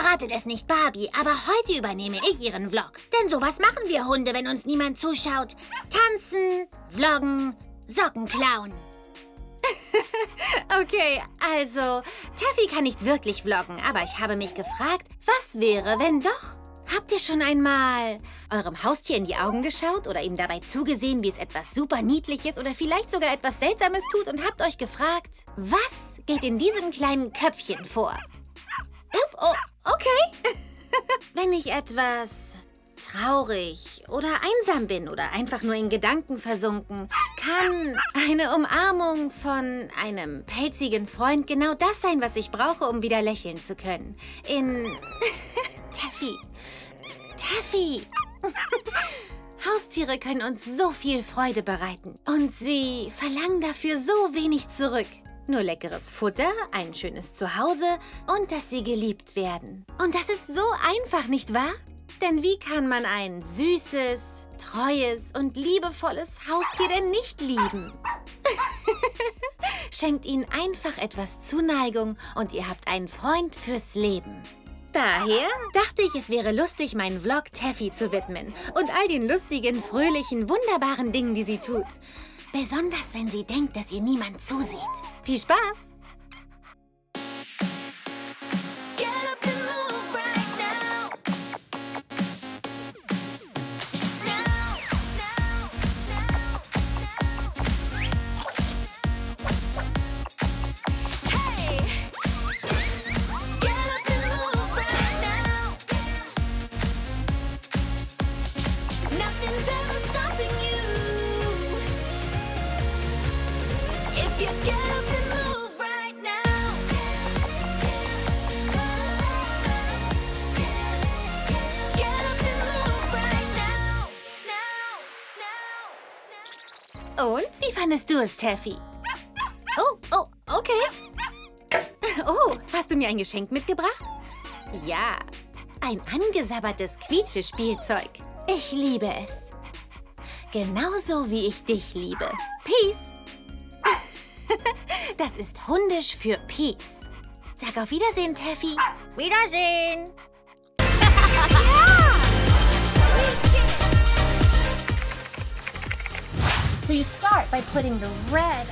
Verratet es nicht Barbie, aber heute übernehme ich ihren Vlog. Denn sowas machen wir Hunde, wenn uns niemand zuschaut. Tanzen, vloggen, Socken klauen. Okay, also, Taffy kann nicht wirklich vloggen, aber ich habe mich gefragt, was wäre, wenn doch? Habt ihr schon einmal eurem Haustier in die Augen geschaut oder ihm dabei zugesehen, wie es etwas super Niedliches oder vielleicht sogar etwas Seltsames tut und habt euch gefragt, was geht in diesem kleinen Köpfchen vor? Oh, okay. Wenn ich etwas traurig oder einsam bin oder einfach nur in Gedanken versunken, kann eine Umarmung von einem pelzigen Freund genau das sein, was ich brauche, um wieder lächeln zu können. Taffy! Haustiere können uns so viel Freude bereiten und sie verlangen dafür so wenig zurück. Nur leckeres Futter, ein schönes Zuhause und dass sie geliebt werden. Und das ist so einfach, nicht wahr? Denn wie kann man ein süßes, treues und liebevolles Haustier denn nicht lieben? Schenkt ihnen einfach etwas Zuneigung und ihr habt einen Freund fürs Leben. Daher dachte ich, es wäre lustig, meinen Vlog Taffy zu widmen und all den lustigen, fröhlichen, wunderbaren Dingen, die sie tut. Besonders, wenn sie denkt, dass ihr niemand zusieht. Viel Spaß! Und? Wie fandest du es, Taffy? Oh, okay. Oh, hast du mir ein Geschenk mitgebracht? Ja, ein angesabbertes Quietschespielzeug. Ich liebe es. Genauso wie ich dich liebe. Peace. Das ist Hundisch für Peace. Sag auf Wiedersehen, Taffy. Wiedersehen. So you start by putting the red.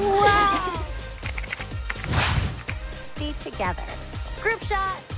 Wow. See together. Group shot.